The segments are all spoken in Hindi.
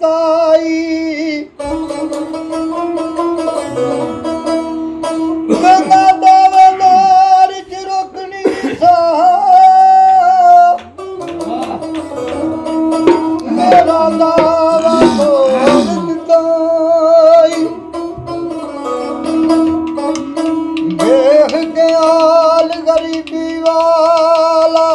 ताई गंगा दावदार च रोकनी मेरा दावा ताई देख के आल गरीबी वाला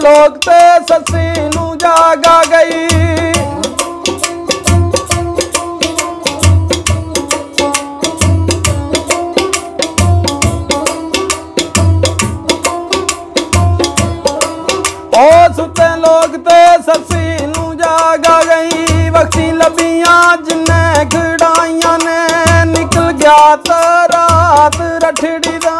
लोग ते ससी नू जागा गई। ओ सुते लोग ते ससी नू जागा गई। बख्शी लबियां जिन्ने खिड़ाइया ने निकल गया तो रात रठड़ी दा।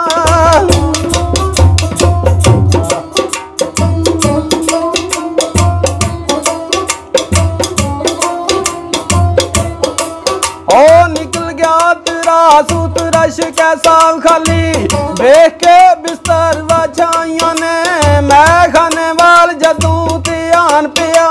कैसा खाली देख के बिस्तर वाछाइया ने मैं खाने वाल जदू त्यान पिया।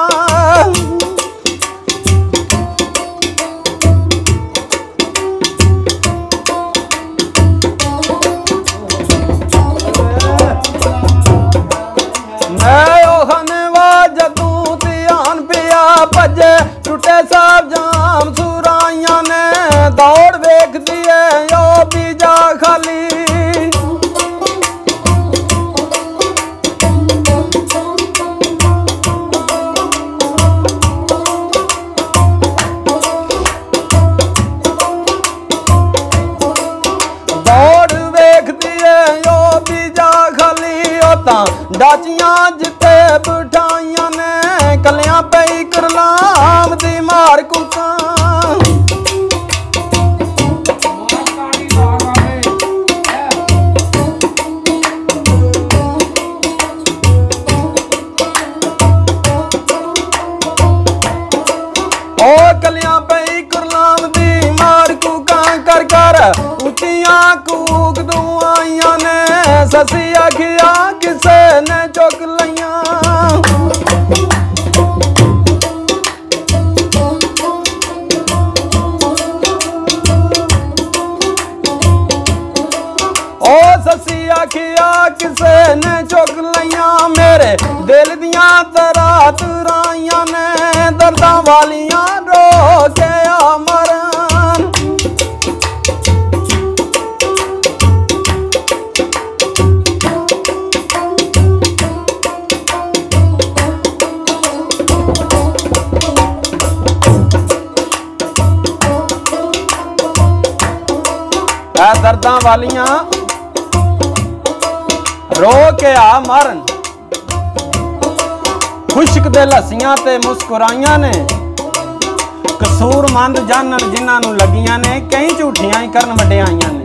मैं ओ खाने वाल जदू त्यान पिया। भजे टूटे साहब जाम सुराइया ने दौड़ वेख दिए यो बीजा खाली। दौड़ वेख दिए यो बीजा खाली। होता डाचिया जिते बिठाइया ने कलियां पई करलाम दी मार कुका। उचियां कूक दुआइया ने ससी आखिया किसे ने चुक लिया। ओ ससी आखिया किसे ने चुक लिया। मेरे दिल दिया तरात राइया ने दर्दां वालियां रो के अमर। दर्दां वालियां रो के आ मरन। खुश्क दे लसियां ते मुस्कुराइयां ने कसूरमंद जानन जिन्हां नूं लगियां ने कई झूठियां ही करन वड्डियाइयां ने।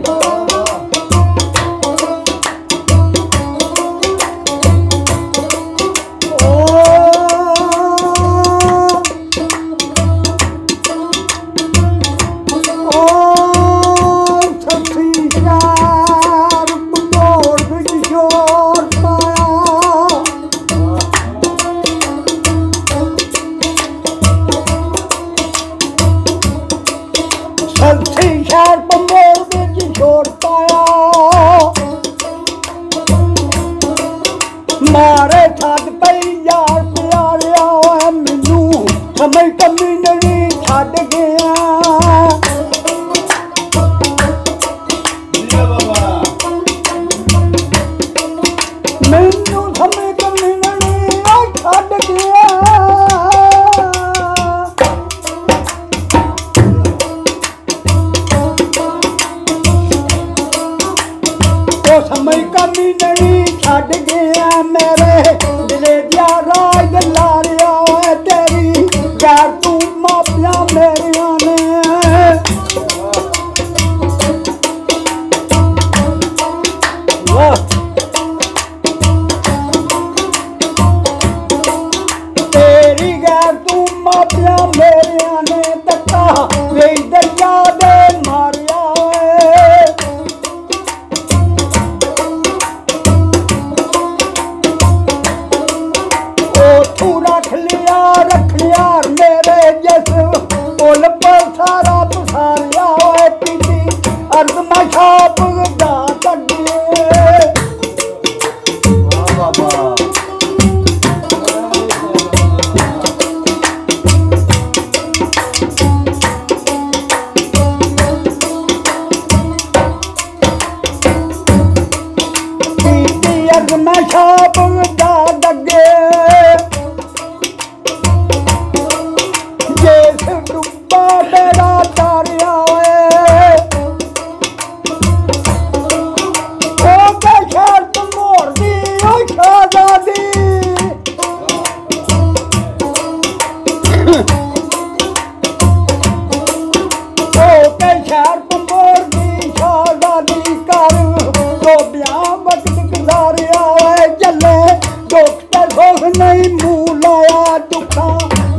नहीं मूलाया दुखा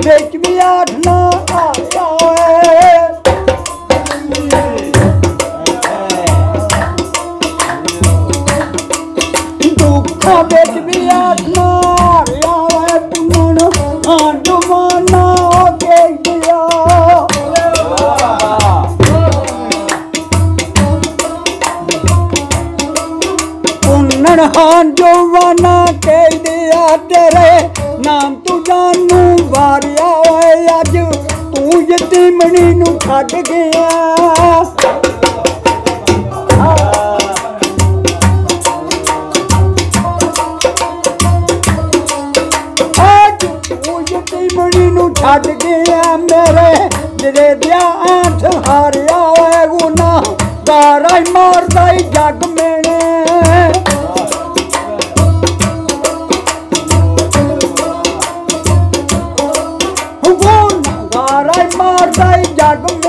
देख भी आठना आता है। दुखा देख भी आठना छट गया छट गया मेरे जरे दिया आठ हारिया है गुना दारा मारदा जग मेने दारा मारदा जग मेने।